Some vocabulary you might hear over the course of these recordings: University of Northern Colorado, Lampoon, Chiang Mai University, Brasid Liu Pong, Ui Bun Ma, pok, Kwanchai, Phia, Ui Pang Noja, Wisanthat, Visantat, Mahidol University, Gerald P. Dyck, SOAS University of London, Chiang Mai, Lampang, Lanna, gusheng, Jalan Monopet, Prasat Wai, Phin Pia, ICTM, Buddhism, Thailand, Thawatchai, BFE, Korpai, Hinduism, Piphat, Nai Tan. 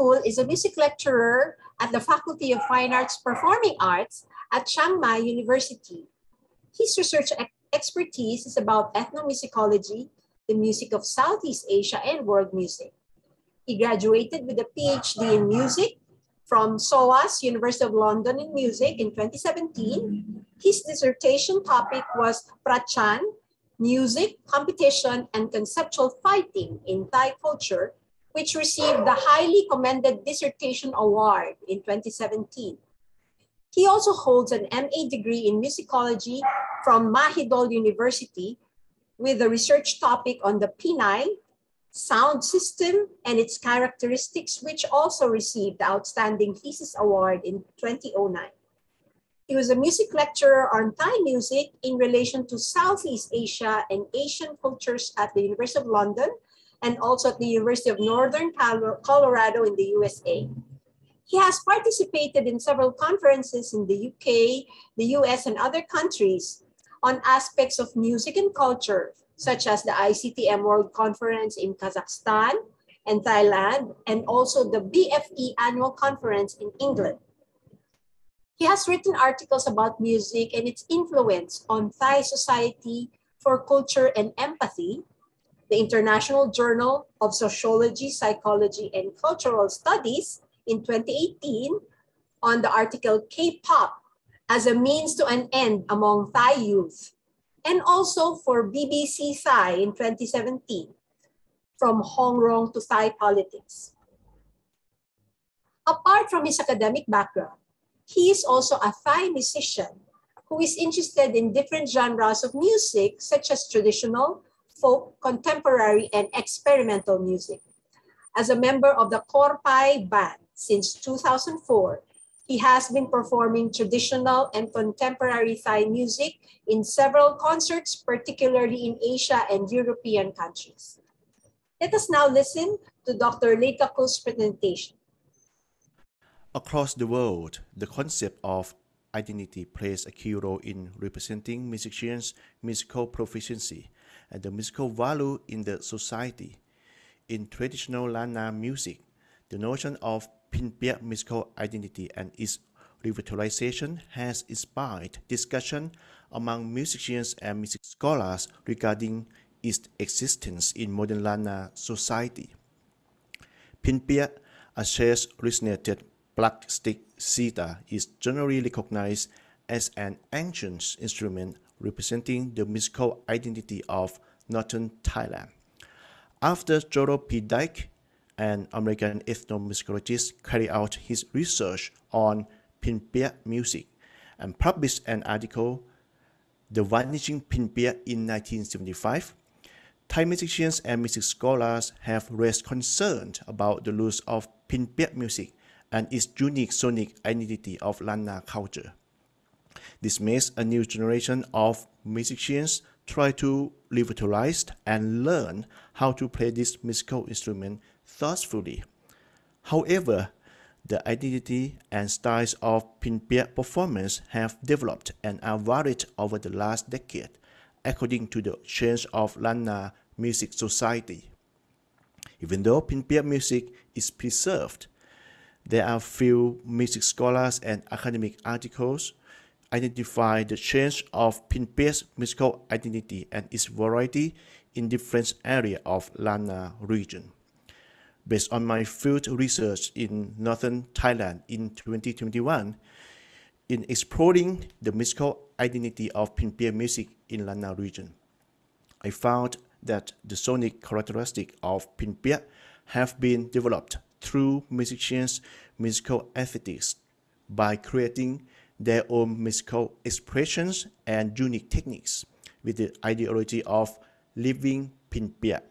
Kul is a music lecturer at the Faculty of Fine Arts Performing Arts at Chiang Mai University. His research expertise is about ethnomusicology, the music of Southeast Asia, and world music. He graduated with a PhD in music from SOAS University of London in music in 2017. His dissertation topic was Prachan, music, competition, and conceptual fighting in Thai culture, which received the highly commended dissertation award in 2017. He also holds an MA degree in musicology from Mahidol University with a research topic on the Pinay sound system and its characteristics, which also received the Outstanding Thesis Award in 2009. He was a music lecturer on Thai music in relation to Southeast Asia and Asian cultures at the University of London and also at the University of Northern Colorado in the USA. He has participated in several conferences in the UK, the US, and other countries on aspects of music and culture, such as the ICTM World Conference in Kazakhstan and Thailand, and also the BFE Annual Conference in England. He has written articles about music and its influence on Thai society for culture and empathy, the International Journal of Sociology, Psychology, and Cultural Studies, in 2018 on the article K-pop as a means to an end among Thai youth, and also for BBC Thai in 2017, From Hong Rong to Thai Politics. Apart from his academic background, he is also a Thai musician who is interested in different genres of music, such as traditional, folk, contemporary, and experimental music. As a member of the Korpai band, since 2004, he has been performing traditional and contemporary Thai music in several concerts, particularly in Asia and European countries. Let us now listen to Dr. Leitakul's presentation. Across the world, the concept of identity plays a key role in representing musicians' musical proficiency and the musical value in the society. In traditional Lanna music, the notion of Phin Pia musical identity and its revitalization has inspired discussion among musicians and music scholars regarding its existence in modern Lanna society. Phin Pia, a church-originated black stick sitar, is generally recognized as an ancient instrument representing the musical identity of northern Thailand. After Gerald P. Dyck, an American ethnomusicologist, carried out his research on Phin Pia music and published an article, The Vanishing Phia, in 1975. Thai musicians and music scholars have raised concerns about the loss of Phin Pia music and its unique sonic identity of Lanna culture. This makes a new generation of musicians try to revitalize and learn how to play this musical instrument thoughtfully. However, the identity and styles of Phin Pia performance have developed and are varied over the last decade, according to the change of Lanna music society. Even though Phin Pia music is preserved, there are few music scholars and academic articles identify the change of Phin Pia's musical identity and its variety in different areas of Lanna region. Based on my field research in northern Thailand in 2021, in exploring the musical identity of Phin Pia music in Lanna region, I found that the sonic characteristics of Phin Pia have been developed through musicians' musical ethics by creating their own musical expressions and unique techniques with the ideology of living Phin Pia.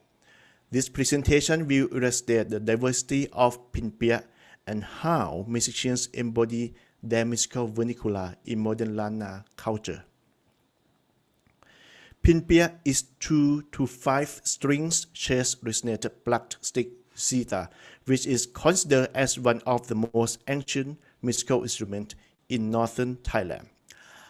This presentation will illustrate the diversity of Phin Pia and how musicians embody their musical vernacular in modern Lanna culture. Phin Pia is 2 to 5 strings church-originated plucked stick sitar, which is considered as one of the most ancient musical instruments in northern Thailand.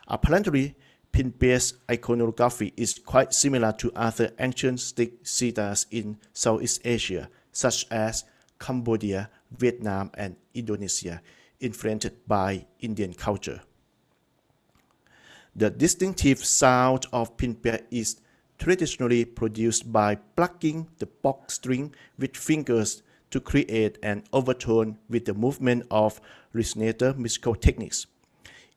Apparently, Phin Pia's iconography is quite similar to other ancient stick sitars in Southeast Asia, such as Cambodia, Vietnam, and Indonesia, influenced by Indian culture. The distinctive sound of Phin Pia is traditionally produced by plucking the box string with fingers to create an overtone with the movement of resonator musical techniques.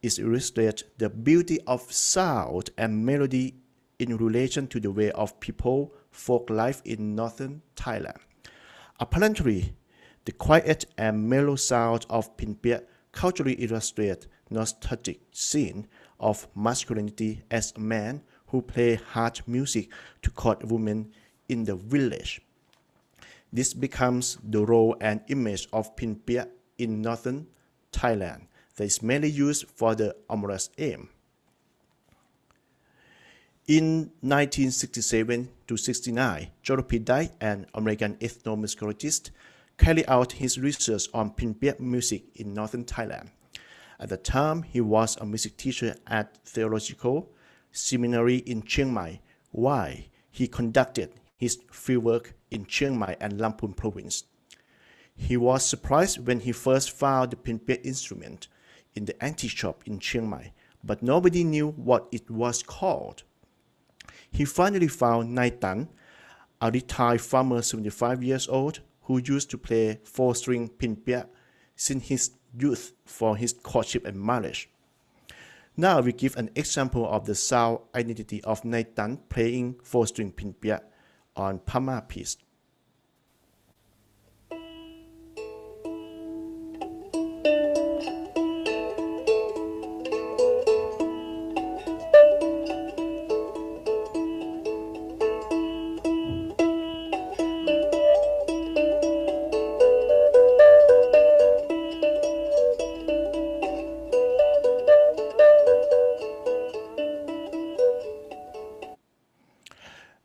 It illustrates the beauty of sound and melody in relation to the way of people folk life in northern Thailand. Apparently, the quiet and mellow sound of Phin Pia culturally illustrates nostalgic scene of masculinity as a man who play hard music to court women in the village. This becomes the role and image of Phin Pia in northern Thailand that is mainly used for the amorous aim. In 1967 to 69, Gerald P. Dyck, an American ethnomusicologist, carried out his research on Phin Pia music in northern Thailand. At the time, he was a music teacher at Theological Seminary in Chiang Mai, while he conducted his fieldwork in Chiang Mai and Lampoon province. He was surprised when he first found the Phin Pia instrument in the antique shop in Chiang Mai, but nobody knew what it was called. He finally found Nai Tan, a retired farmer 75 years old, who used to play four-string Phin Pia since his youth for his courtship and marriage. Now we give an example of the sound identity of Nai Tan playing four-string Phin Pia on Pama piece.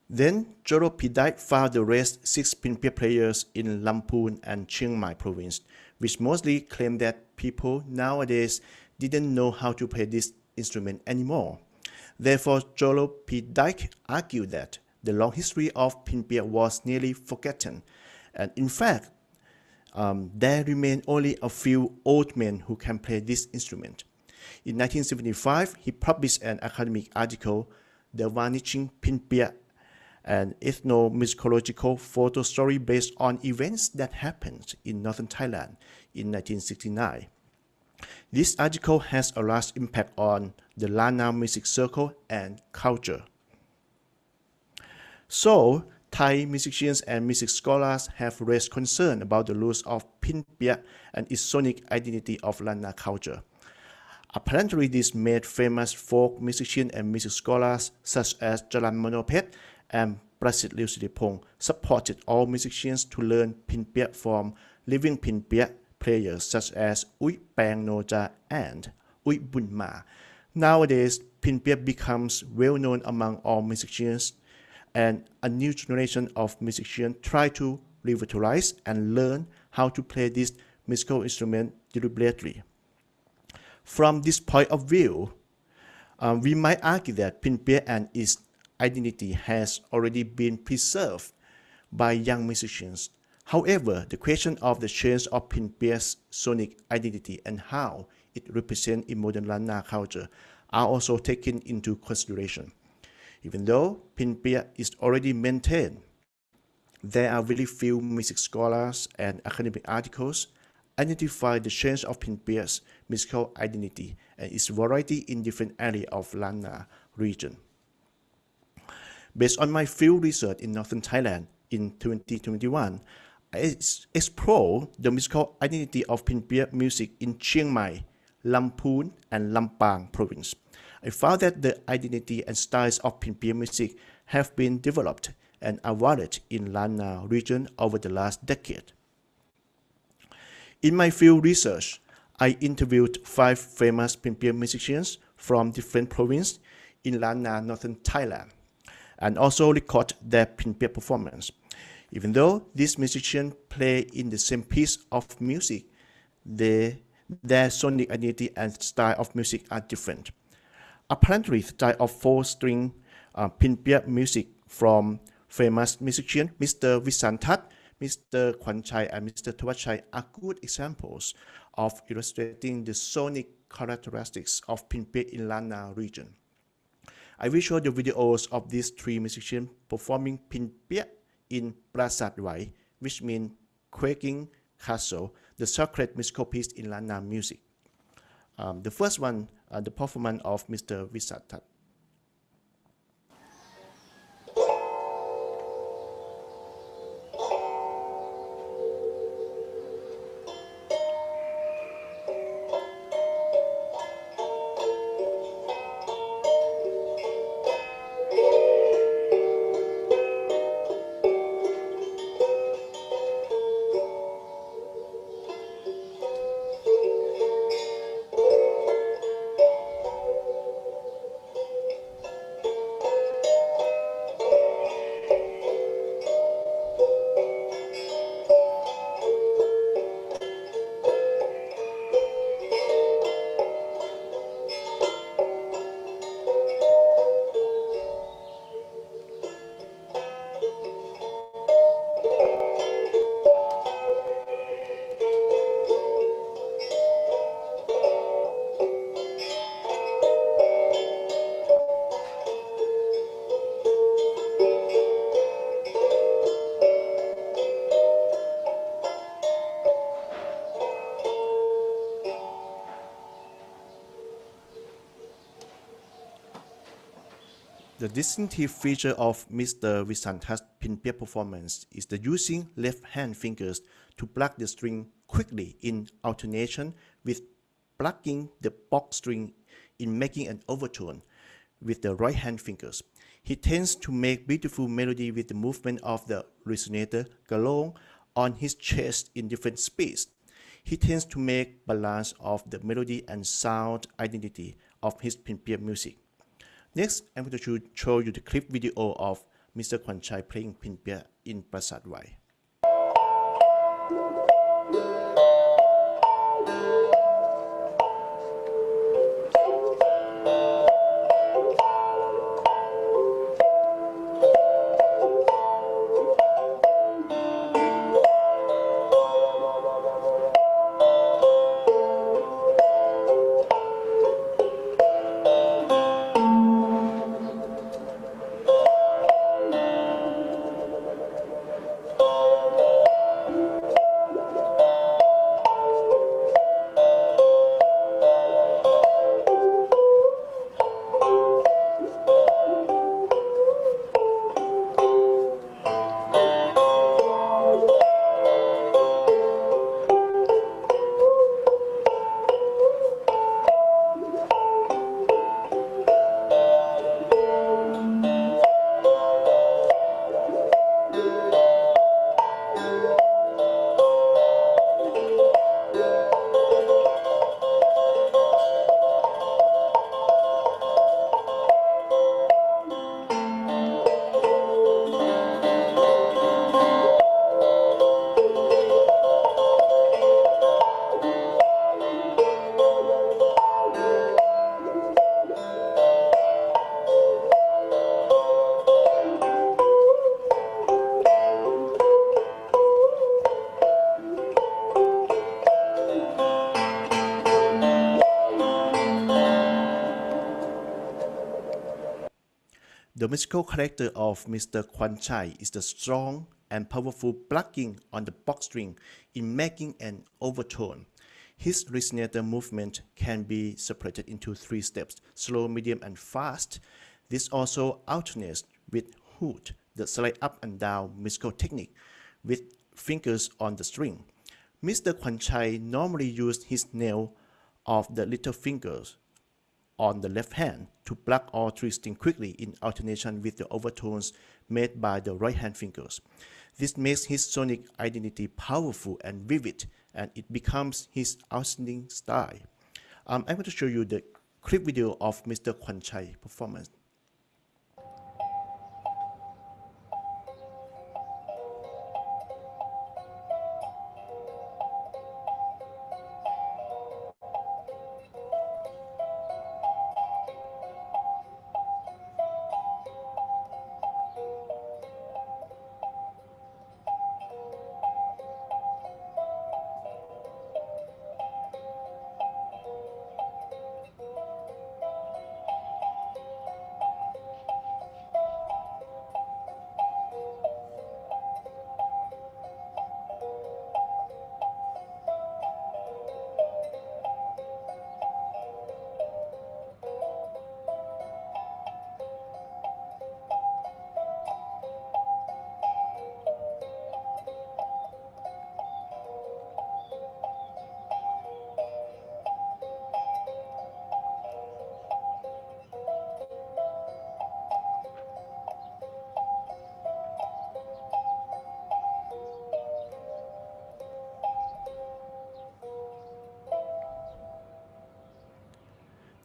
Then Gerald P. Dyck found the rest 6 Phin Pia players in Lamphun and Chiang Mai province, which mostly claimed that people nowadays didn't know how to play this instrument anymore. Therefore, Gerald P. Dyck argued that the long history of Phin Pia was nearly forgotten, and in fact, there remain only a few old men who can play this instrument. In 1975, he published an academic article, The Vanishing Phia, an ethnomusicological photo story based on events that happened in northern Thailand in 1969. This article has a large impact on the Lanna music circle and culture. So, Thai musicians and music scholars have raised concern about the loss of Phin Pia and its sonic identity of Lanna culture. Apparently, this made famous folk musicians and music scholars such as Jalan Monopet and Brasid Liu Pong supported all musicians to learn Phin Pia from living Phin Pia players such as Ui Pang Noja and Ui Bun Ma. Nowadays, Phin Pia becomes well known among all musicians, and a new generation of musicians try to revitalize and learn how to play this musical instrument deliberately. From this point of view, we might argue that Phin Pia and its identity has already been preserved by young musicians. However, the question of the change of Phin Pia's sonic identity and how it represents in modern Lanna culture are also taken into consideration. Even though Phin Pia is already maintained, there are very few music scholars and academic articles identify the change of Phin Pia's musical identity and its variety in different areas of Lanna region. Based on my field research in northern Thailand in 2021, I explored the musical identity of Phin Pia music in Chiang Mai, Lamphun, and Lampang province. I found that the identity and styles of Phin Pia music have been developed and are varied in Lanna region over the last decade. In my field research, I interviewed 5 famous Phin Pia musicians from different provinces in Lanna, northern Thailand, and also record their Phin Pia performance. Even though these musicians play in the same piece of music, their sonic identity and style of music are different. Apparently, the style of four-string Phin Pia music from famous musician Mr. Visantat Mr. Kwanchai and Mr. Thawatchai are good examples of illustrating the sonic characteristics of Phin Pia in Lanna region. I will show the videos of these three musicians performing Phin Pia in Prasat Wai, which means Quaking Castle, the sacred musical piece in Lanna music. The first one, the performance of Mr. Visantat. The distinctive feature of Mr. Visanthat's Phin Pia performance is the using left-hand fingers to pluck the string quickly in alternation with plucking the box string in making an overtone with the right-hand fingers. He tends to make beautiful melody with the movement of the resonator galong on his chest in different speeds. He tends to make balance of the melody and sound identity of his Phin Pia music. Next, I'm going to show you the clip video of Mr. Kwanchai playing Phin Pia in Prasat Wai. The musical character of Mr. Kwanchai is the strong and powerful plucking on the box string in making an overtone. His resonator movement can be separated into three steps: slow, medium, and fast. This also alternates with hoot, the slide up and down musical technique with fingers on the string. Mr. Kwanchai normally used his nail of the little fingers on the left hand to pluck all three strings quickly in alternation with the overtones made by the right hand fingers. This makes his sonic identity powerful and vivid, and it becomes his outstanding style. I'm going to show you the clip video of Mr. Kwanchai performance.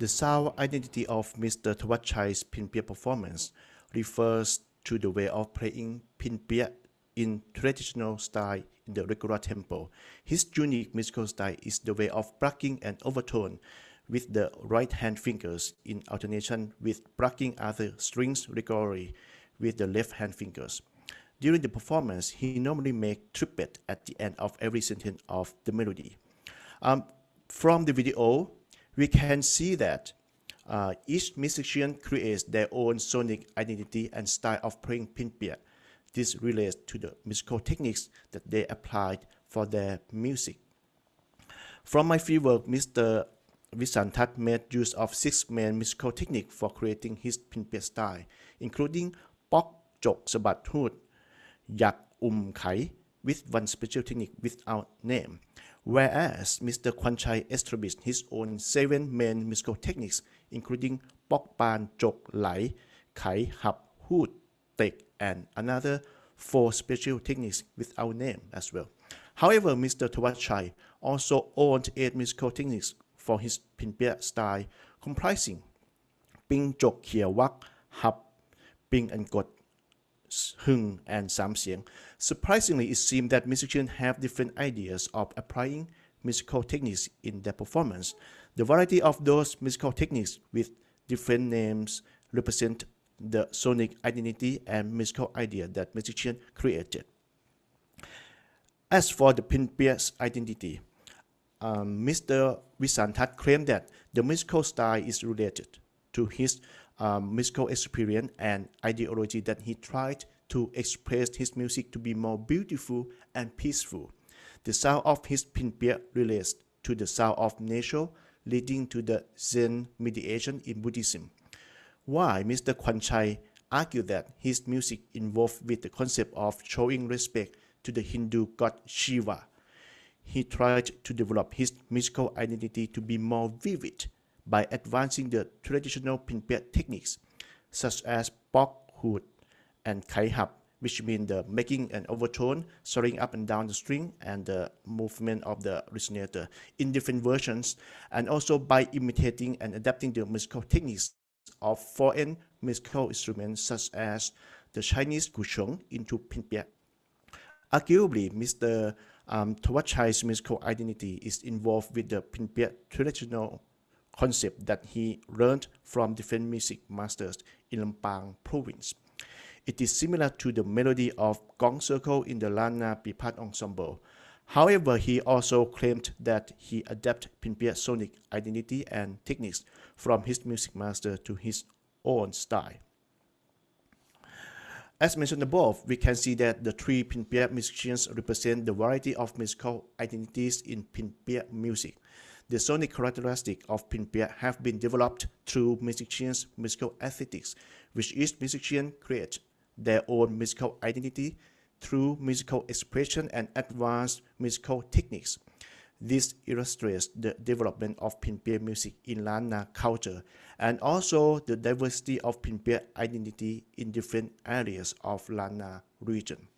The sound identity of Mr. Thawatchai's Phin Pia performance refers to the way of playing Phin Pia in traditional style in the regular tempo. His unique musical style is the way of plucking an overtone with the right-hand fingers in alternation with plucking other strings regularly with the left-hand fingers. During the performance, he normally makes triplet at the end of every sentence of the melody. From the video, we can see that each musician creates their own sonic identity and style of playing Phin Pia. This relates to the musical techniques that they applied for their music. From my free work, Mr. Visantat made use of six main musical techniques for creating his Phin Pia style, including Pok, Jok, Sabat, Hood, Yak, Kai, with one special technique without name. Whereas Mr. Kwanchai established his own seven main musical techniques, including Pok, Pan, Jok, Lai, Kai, Hap, Hood, Tek, and another four special techniques without name as well. However, Mr. Thawatchai also owned 8 musical techniques for his Phin Pia style, comprising Ping, Jok, Kia, Wak, Hap, Ping, and God, Hung, and Sam Sieng. Surprisingly, it seems that musicians have different ideas of applying musical techniques in their performance. The variety of those musical techniques with different names represent the sonic identity and musical idea that musician created. As for the Phin Pia's identity, Mr. Wisanthat claimed that the musical style is related to his musical experience and ideology that he tried to express his music to be more beautiful and peaceful. The sound of his Phin Pia relates to the sound of nature, leading to the Zen meditation in Buddhism. While Mr. Kwanchai argued that his music involved with the concept of showing respect to the Hindu god Shiva, he tried to develop his musical identity to be more vivid by advancing the traditional Phin Pia techniques, such as Pok, Hood, and Kai Hap, which mean the making an overtone, soaring up and down the string, and the movement of the resonator in different versions, and also by imitating and adapting the musical techniques of foreign musical instruments, such as the Chinese gusheng, into Phin Pia. Arguably, Mr. Thawatchai's musical identity is involved with the Phin Pia traditional concept that he learned from different music masters in Lampang province. It is similar to the melody of Gong Circle in the Lanna Piphat ensemble. However, he also claimed that he adapted Phin Pia's sonic identity and techniques from his music master to his own style. As mentioned above, we can see that the 3 Phin Pia musicians represent the variety of musical identities in Phin Pia music. The sonic characteristics of Phin Pia have been developed through musicians' musical aesthetics, which each musician creates their own musical identity through musical expression and advanced musical techniques. This illustrates the development of Phin Pia music in Lanna culture and also the diversity of Phin Pia identity in different areas of Lanna region.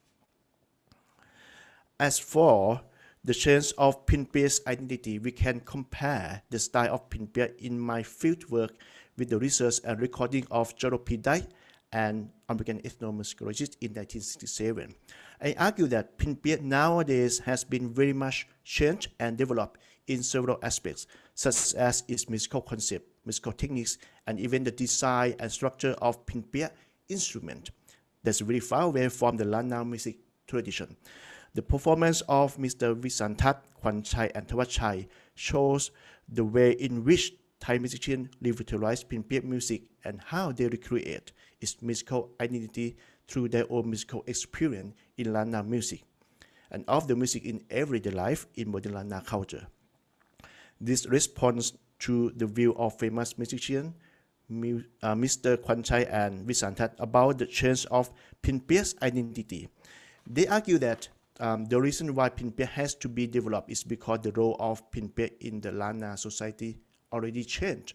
As for the change of Phin Pia's identity, we can compare the style of Phin Pia in my fieldwork with the research and recording of Gerald P. Dyck, an American ethnomusicologist, in 1967. I argue that Phin Pia nowadays has been very much changed and developed in several aspects, such as its musical concept, musical techniques, and even the design and structure of Phin Pia instrument that's very far away from the Lanna music tradition. The performance of Mr. Visantat, Kwanchai, and Thawatchai shows the way in which Thai musicians revitalize Phin Pia music and how they recreate its musical identity through their own musical experience in Lanna music and of the music in everyday life in modern Lanna culture. This responds to the view of famous musicians Mr. Kwanchai and Visantat about the change of Phin Pia's identity. They argue that the reason why Phin Pia has to be developed is because the role of Phin Pia in the Lanna society already changed.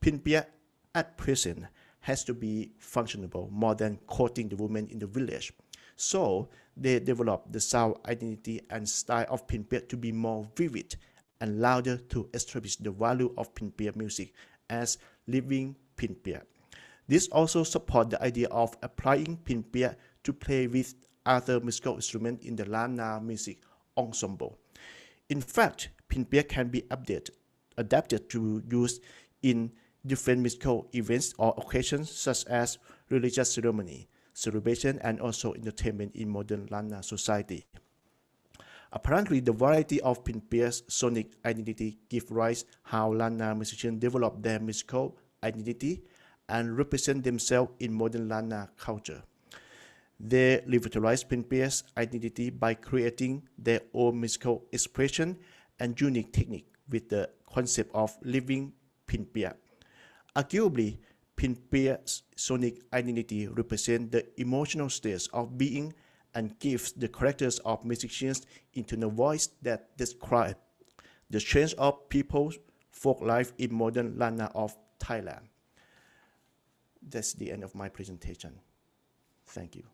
Phin Pia at present has to be functional more than courting the women in the village. So they developed the sound identity and style of Phin Pia to be more vivid and louder to establish the value of Phin Pia music as living Phin Pia. This also supports the idea of applying Phin Pia to play with other musical instruments in the Lanna music ensemble. In fact, Phin Pia can be adapted to use in different musical events or occasions such as religious ceremony, celebration, and also entertainment in modern Lanna society. Apparently, the variety of Phin Pia's sonic identity gives rise to how Lanna musicians develop their musical identity and represent themselves in modern Lanna culture. They revitalize Phin Pia's identity by creating their own musical expression and unique technique with the concept of living Phin Pia. Arguably, Phin Pia's sonic identity represents the emotional states of being and gives the characters of musicians internal voice that describe the change of people's folk life in modern Lanna of Thailand. That's the end of my presentation. Thank you.